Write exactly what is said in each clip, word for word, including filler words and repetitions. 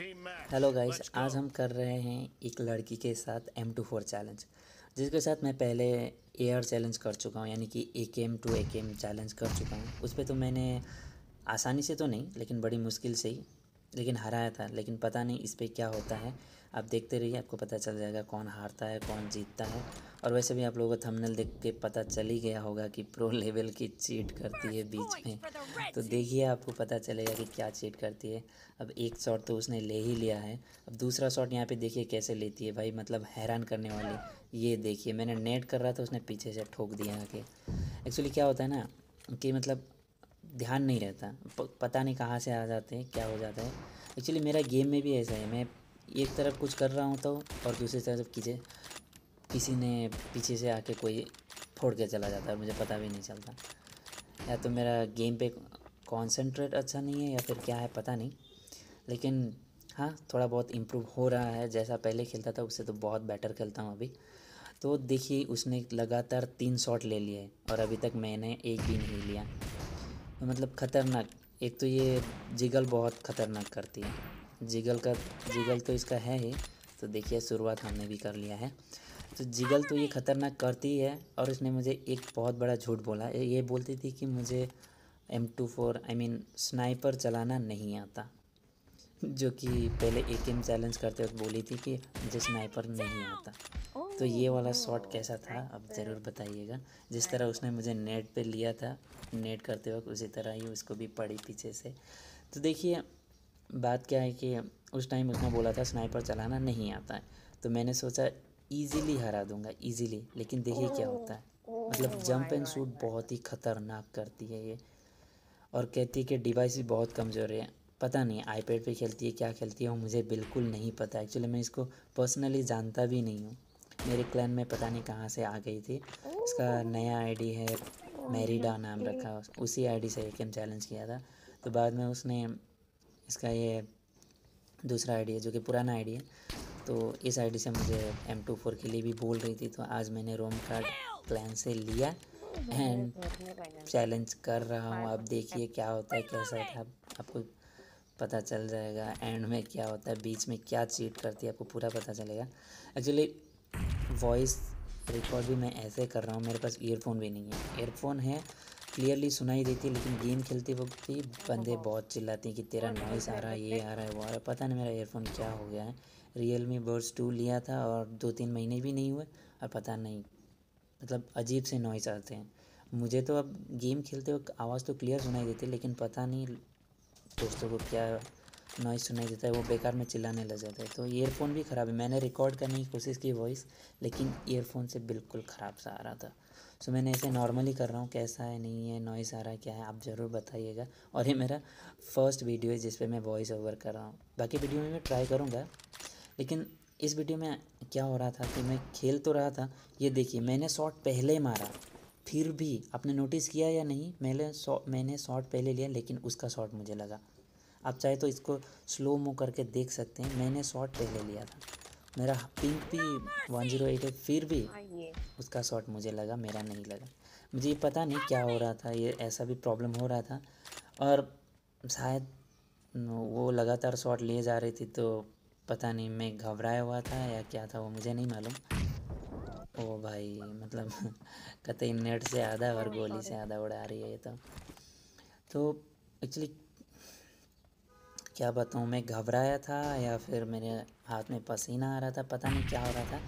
Hello guys, आज हम कर रहे हैं एक लड़की के साथ एम टू फोर चैलेंज, जिसके साथ मैं पहले एआर चैलेंज कर चुका हूँ, यानी कि एकेएम टू एकेएम चैलेंज कर चुका हूँ। उस पर तो मैंने आसानी से तो नहीं, लेकिन बड़ी मुश्किल से ही लेकिन हराया था। लेकिन पता नहीं इस पर क्या होता है, आप देखते रहिए, आपको पता चल जाएगा कौन हारता है कौन जीतता है। और वैसे भी आप लोगों को थंबनेल देख के पता चल ही गया होगा कि प्रो लेवल की चीट करती है बीच में, तो देखिए आपको पता चलेगा कि क्या चीट करती है। अब एक शॉट तो उसने ले ही लिया है, अब दूसरा शॉट यहाँ पे देखिए कैसे लेती है भाई, मतलब हैरान करने वाली। ये देखिए मैंने नेट कर रहा था, उसने पीछे से ठोक दिया आके। एक्चुअली क्या होता है ना कि मतलब ध्यान नहीं रहता, पता नहीं कहाँ से आ जाते हैं, क्या हो जाता है। एक्चुअली मेरा गेम में भी ऐसा है, मैं एक तरफ कुछ कर रहा हूँ तो और दूसरी तरफ किसी किसी ने पीछे से आके कोई फोड़ के चला जाता है और मुझे पता भी नहीं चलता। या तो मेरा गेम पे कॉन्सेंट्रेट अच्छा नहीं है या फिर क्या है पता नहीं, लेकिन हाँ थोड़ा बहुत इम्प्रूव हो रहा है। जैसा पहले खेलता था उससे तो बहुत बेटर खेलता हूँ अभी। तो देखिए उसने लगातार तीन शॉट ले लिए और अभी तक मैंने एक भी नहीं लिया, तो मतलब ख़तरनाक। एक तो ये जिगल बहुत ख़तरनाक करती है, जिगल का जिगल तो इसका है ही, तो देखिए शुरुआत हमने भी कर लिया है। तो जिगल तो ये ख़तरनाक करती है और इसने मुझे एक बहुत बड़ा झूठ बोला। ये बोलती थी कि मुझे M two four I mean sniper चलाना नहीं आता, जो कि पहले एकेएम चैलेंज करते वक्त बोली थी कि मुझे स्नाइपर नहीं आता। तो ये वाला शॉट कैसा था अब ज़रूर बताइएगा। जिस तरह उसने मुझे नेट पे लिया था नेट करते वक्त, उसी तरह ही उसको भी पड़ी पीछे से। तो देखिए बात क्या है कि उस टाइम उसने बोला था स्नाइपर चलाना नहीं आता है, तो मैंने सोचा ईज़िली हरा दूंगा ईज़िली, लेकिन देखिए क्या होता है। मतलब जंप एंड शूट बहुत ही ख़तरनाक करती है ये, और कहती है कि डिवाइस भी बहुत कमज़ोर है। पता नहीं आईपैड पे खेलती है क्या खेलती है वो मुझे बिल्कुल नहीं पता। एक्चुअली मैं इसको पर्सनली जानता भी नहीं हूँ, मेरे क्लैन में पता नहीं कहाँ से आ गई थी। इसका नया आईडी है मेरिडा नाम रखा, उसी आईडी से एकेएम चैलेंज किया था। तो बाद में उसने इसका ये दूसरा आईडी है जो कि पुराना आईडी है, तो इस आईडी से मुझे एम टू फोर के लिए भी बोल रही थी। तो आज मैंने रोम कार्ड क्लैन से लिया एंड चैलेंज कर रहा हूँ। आप देखिए क्या होता है कैसा था, आपको पता चल जाएगा एंड में क्या होता है, बीच में क्या चीट करती है आपको पूरा पता चलेगा। एक्चुअली वॉइस रिकॉर्ड भी मैं ऐसे कर रहा हूँ, मेरे पास ईयरफोन भी नहीं है। ईयरफोन है क्लियरली सुनाई देती है, लेकिन गेम खेलते वक्त भी बंदे बहुत चिल्लाते हैं कि तेरा नॉइस आ रहा है, ये आ रहा है, वो आ रहा है। पता नहीं मेरा ईयरफोन क्या हो गया है। रियलमी बड्स टू लिया था और दो तीन महीने भी नहीं हुए और पता नहीं मतलब अजीब से नॉइस आते हैं। मुझे तो अब गेम खेलते वक्त आवाज़ तो क्लियर सुनाई देती है, लेकिन पता नहीं दोस्तों को क्या नॉइस सुनाई देता है, वो बेकार में चिल्लाने लग जाता है। तो ईयरफोन भी ख़राब है, मैंने रिकॉर्ड करने की कोशिश की वॉइस, लेकिन ईयरफोन से बिल्कुल ख़राब सा आ रहा था। सो मैंने ऐसे नॉर्मली कर रहा हूँ, कैसा है नहीं है, नॉइस आ रहा है क्या है, आप ज़रूर बताइएगा। और ये मेरा फर्स्ट वीडियो है जिस पे मैं वॉइस ओवर कर रहा हूँ, बाकी वीडियो में मैं ट्राई करूँगा। लेकिन इस वीडियो में क्या हो रहा था कि मैं खेल तो रहा था, ये देखिए मैंने शॉट पहले मारा, फिर भी आपने नोटिस किया या नहीं, मैंने शॉट मैंने शॉट पहले लिया लेकिन उसका शॉट मुझे लगा। आप चाहे तो इसको स्लो मो करके देख सकते हैं, मैंने शॉट पहले लिया था, मेरा पिंक भी वन ज़ीरो एट है, फिर भी उसका शॉट मुझे लगा, मेरा नहीं लगा। मुझे पता नहीं क्या हो रहा था, ये ऐसा भी प्रॉब्लम हो रहा था। और शायद वो लगातार शॉट लिए जा रही थी, तो पता नहीं मैं घबराया हुआ था या क्या था वो मुझे नहीं मालूम। ओ भाई मतलब कतई नेट से आधा और गोली से आधा उड़ा रही है ये तो। तो एक्चुअली क्या बताऊँ, मैं घबराया था या फिर मेरे हाथ में पसीना आ रहा था, पता नहीं क्या हो रहा था।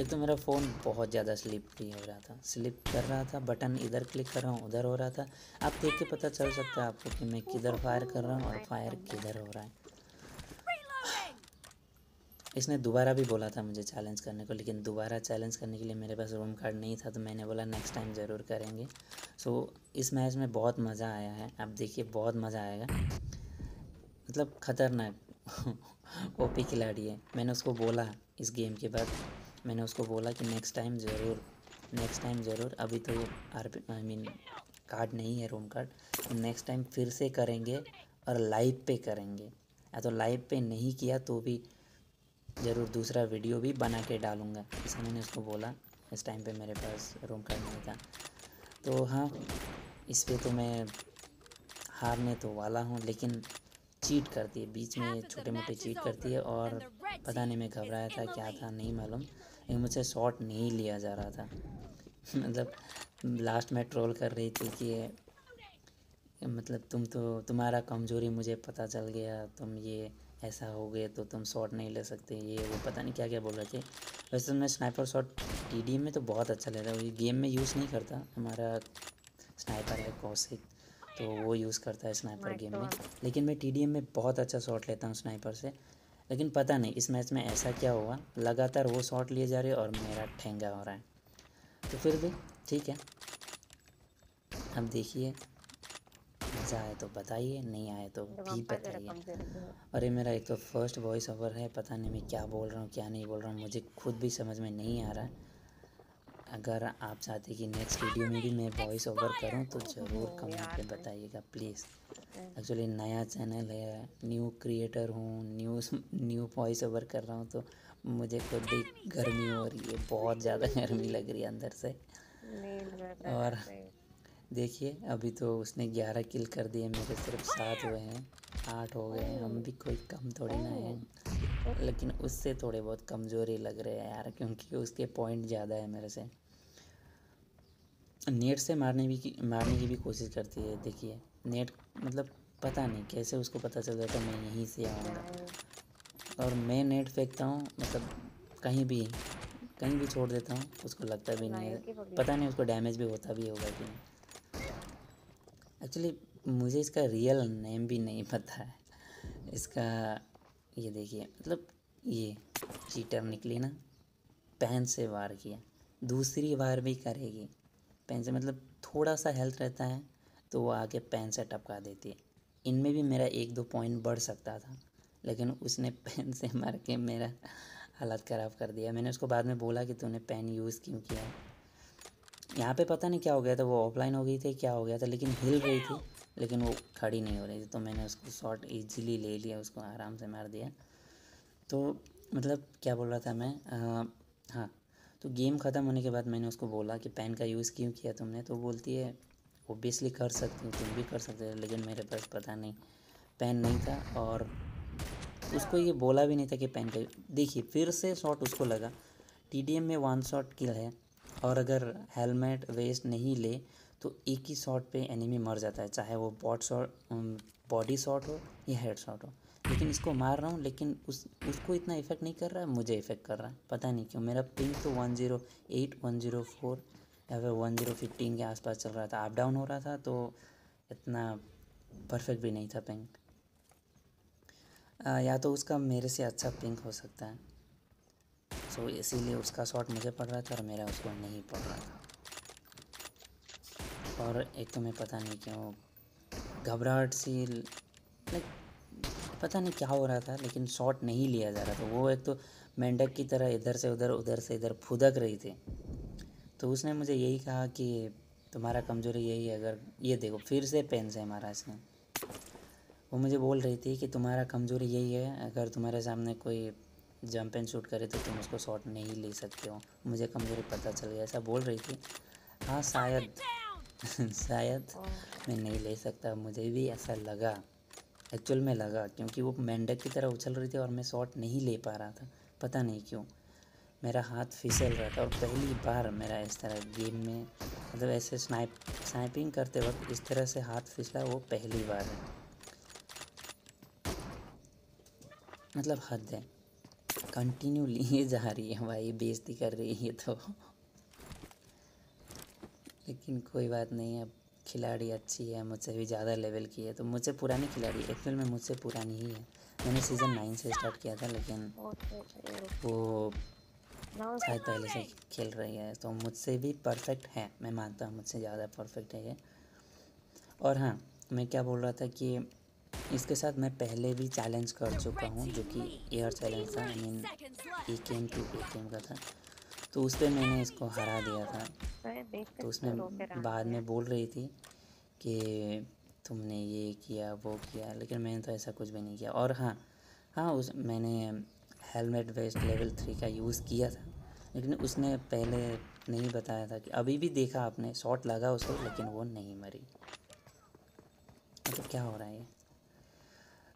एक तो मेरा फ़ोन बहुत ज़्यादा स्लिप फ्री हो रहा था, स्लिप कर रहा था, बटन इधर क्लिक कर रहा हूँ उधर हो रहा था। आप देख के पता चल सकता है आपको कि मैं किधर फायर कर रहा हूँ और फायर किधर हो रहा है। इसने दोबारा भी बोला था मुझे चैलेंज करने को, लेकिन दोबारा चैलेंज करने के लिए मेरे पास रोम कार्ड नहीं था, तो मैंने बोला नेक्स्ट टाइम ज़रूर करेंगे। सो so, इस मैच में बहुत मज़ा आया है, आप देखिए बहुत मज़ा आएगा। मतलब ख़तरनाक ओपी खिलाड़ी है। मैंने उसको बोला इस गेम के बाद, मैंने उसको बोला कि नेक्स्ट टाइम ज़रूर नेक्स्ट टाइम ज़रूर अभी तो आर आई मीन कार्ड नहीं है रोम कार्ड, नेक्स्ट टाइम फिर से करेंगे और लाइव पे करेंगे। या तो लाइव पे नहीं किया तो भी ज़रूर दूसरा वीडियो भी बना के डालूँगा, ऐसा मैंने उसको बोला। इस टाइम पे मेरे पास रोम कार्ड नहीं था, तो हाँ इस पे तो मैं हारने तो वाला हूँ, लेकिन चीट करती है, बीच में छोटे मोटे चीट करती है और पता नहीं मैं घबराया था क्या था नहीं मालूम, लेकिन मुझसे शॉट नहीं लिया जा रहा था। मतलब लास्ट में ट्रोल कर रही थी कि मतलब तुम तो तुम्हारा कमज़ोरी मुझे पता चल गया, तुम ये ऐसा हो गए तो तुम शॉट नहीं ले सकते, ये वो पता नहीं क्या क्या बोल रहे थे। वैसे मैं स्नाइपर शॉट टीडीएम में तो बहुत अच्छा लेता हूँ, ये गेम में यूज़ नहीं करता, हमारा स्नाइपर है कौशिक तो वो यूज़ करता है स्नाइपर गेम में, लेकिन मैं टीडीएम में बहुत अच्छा शॉट लेता हूँ स्नाइपर से। लेकिन पता नहीं इस मैच में ऐसा क्या हुआ, लगातार वो शॉट लिए जा रहे और मेरा ठेंगा हो रहा है। तो फिर भी ठीक है, अब देखिए मज़ा आए तो बताइए, नहीं आए तो भी बताइए। और ये मेरा एक तो फर्स्ट वॉइस ओवर है, पता नहीं मैं क्या बोल रहा हूँ क्या नहीं बोल रहा हूँ, मुझे खुद भी समझ में नहीं आ रहा है। अगर आप चाहते कि नेक्स्ट वीडियो में भी मैं वॉइस ओवर करूं तो ज़रूर कमेंट में बताइएगा प्लीज़। एक्चुअली नया चैनल है, न्यू क्रिएटर हूं, न्यू न्यू वॉइस ओवर कर रहा हूं तो मुझे खुद भी गर्मी हो रही है, बहुत ज़्यादा गर्मी लग रही है अंदर से। और देखिए अभी तो उसने ग्यारह किल कर दिए, मेरे सिर्फ सात हुए हैं, आठ हो गए हैं, हम भी कोई कम थोड़ी ना है, लेकिन उससे थोड़े बहुत कमज़ोरी लग रहे हैं यार, क्योंकि उसके पॉइंट ज़्यादा है मेरे से। नेट से मारने भी मारने की भी कोशिश करती है, देखिए नेट मतलब पता नहीं कैसे उसको पता चल जाता मैं यहीं से आऊँगा, और मैं नेट फेंकता हूँ मतलब कहीं भी कहीं भी छोड़ देता हूँ, उसको लगता भी नहीं है, पता नहीं उसको डैमेज भी होता भी होगा कि नहीं। एक्चुअली मुझे इसका रियल नेम भी नहीं पता है इसका, ये देखिए मतलब ये चीटर निकली ना, पैन से वार किया, दूसरी वार भी करेगी पैन से, मतलब थोड़ा सा हेल्थ रहता है तो वो आके पैन से टपका देती है। इनमें भी मेरा एक दो पॉइंट बढ़ सकता था, लेकिन उसने पैन से मार के मेरा हालत ख़राब कर दिया। मैंने उसको बाद में बोला कि तूने पैन यूज़ क्यों किया। यहाँ पे पता नहीं क्या हो गया था, वो ऑफलाइन हो गई थी क्या हो गया था, लेकिन हिल रही थी लेकिन वो खड़ी नहीं हो रही थी, तो मैंने उसको शॉट इजीली ले लिया, उसको आराम से मार दिया। तो मतलब क्या बोल रहा था मैं, आ, हाँ तो गेम ख़त्म होने के बाद मैंने उसको बोला कि पैन का यूज़ क्यों किया तुमने, तो बोलती है ओबियसली कर सकती हूँ, तुम भी कर सकते हो, लेकिन मेरे पास पता नहीं पैन नहीं था, और उसको ये बोला भी नहीं था कि पैन का। देखिए फिर से शॉट उसको लगा, टीडीएम में वन शॉट किल है, और अगर हेलमेट वेस्ट नहीं ले तो एक ही शॉट पे एनिमी मर जाता है, चाहे वो बॉट शॉट बॉडी शॉट हो या हेड शॉट हो। लेकिन इसको मार रहा हूँ लेकिन उस उसको इतना इफेक्ट नहीं कर रहा है, मुझे इफेक्ट कर रहा है, पता नहीं क्यों। मेरा पिंग तो one zero eight, one zero four या फिर वन ज़ीरो वन फाइव के आसपास चल रहा था, अप डाउन हो रहा था, तो इतना परफेक्ट भी नहीं था पिंग। आ, या तो उसका मेरे से अच्छा पिंक हो सकता है, सो so, इसीलिए उसका शॉट मुझे पड़ रहा था और मेरा उसको नहीं पड़ रहा था। और एक तो मैं पता नहीं क्यों घबराहट सी लाइक पता नहीं क्या हो रहा था, लेकिन शॉट नहीं लिया जा रहा था। वो एक तो मेंढक की तरह इधर से उधर उधर से इधर फुदक रही थी, तो उसने मुझे यही कहा कि तुम्हारा कमज़ोरी यही है, अगर ये देखो फिर से पेन से मारा इसने। वो मुझे बोल रही थी कि तुम्हारा कमज़ोरी यही है, अगर तुम्हारे सामने कोई जंप एंड शूट करे तो तुम उसको शॉट नहीं ले सकते हो, मुझे कमज़ोरी पता चल गया, ऐसा बोल रही थी। हाँ शायद शायद मैं नहीं ले सकता, मुझे भी ऐसा लगा, एक्चुअल में लगा, क्योंकि वो मेंढक की तरह उछल रही थी और मैं शॉट नहीं ले पा रहा था, पता नहीं क्यों मेरा हाथ फिसल रहा था। और पहली बार मेरा इस तरह गेम में मतलब ऐसे स्नाइप स्नाइपिंग करते वक्त इस तरह से हाथ फिसला, वो पहली बार है, मतलब हद है, कंटिन्यू लिए जा रही है भाई, बेइज्जती कर रही है तो। लेकिन कोई बात नहीं, अब खिलाड़ी अच्छी है, मुझसे भी ज़्यादा लेवल की है, तो मुझसे पुरानी खिलाड़ी, एक्चुअल में मुझसे पुरानी ही है, मैंने सीज़न नाइन से स्टार्ट किया था, लेकिन वो शायद पहले से खेल रही है, तो मुझसे भी परफेक्ट है, मैं मानता हूँ मुझसे ज़्यादा परफेक्ट है ये। और हाँ मैं क्या बोल रहा था कि इसके साथ मैं पहले भी चैलेंज कर चुका हूँ, जो कि एयर चैलेंज था, I mean AKM to AKM का था, तो उस पर मैंने इसको हरा दिया था। तो उसमें बाद में बोल रही थी कि तुमने ये किया वो किया, लेकिन मैंने तो ऐसा कुछ भी नहीं किया। और हाँ हाँ उस मैंने हेलमेट वेस्ट लेवल थ्री का यूज़ किया था, लेकिन उसने पहले नहीं बताया था कि अभी भी देखा आपने शॉट लगा उसको, लेकिन वो नहीं मरी, तो क्या हो रहा है।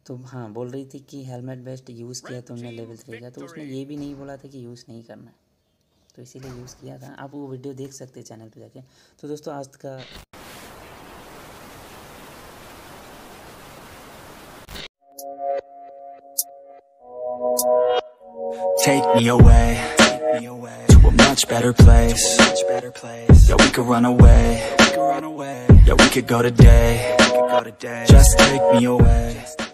तो हाँ बोल रही थी कि हेलमेट बेस्ट यूज़ किया तुमने लेवल थ्री का, तो उसने ये भी नहीं बोला था कि यूज़ नहीं करना है, तो इसीलिए यूज़ किया था। आप वो वीडियो देख सकते हैं चैनल पे जाके। तो दोस्तों आज का Take me away to a much better place. Yeah, we could run away. Yeah, we could go today. Just take me away.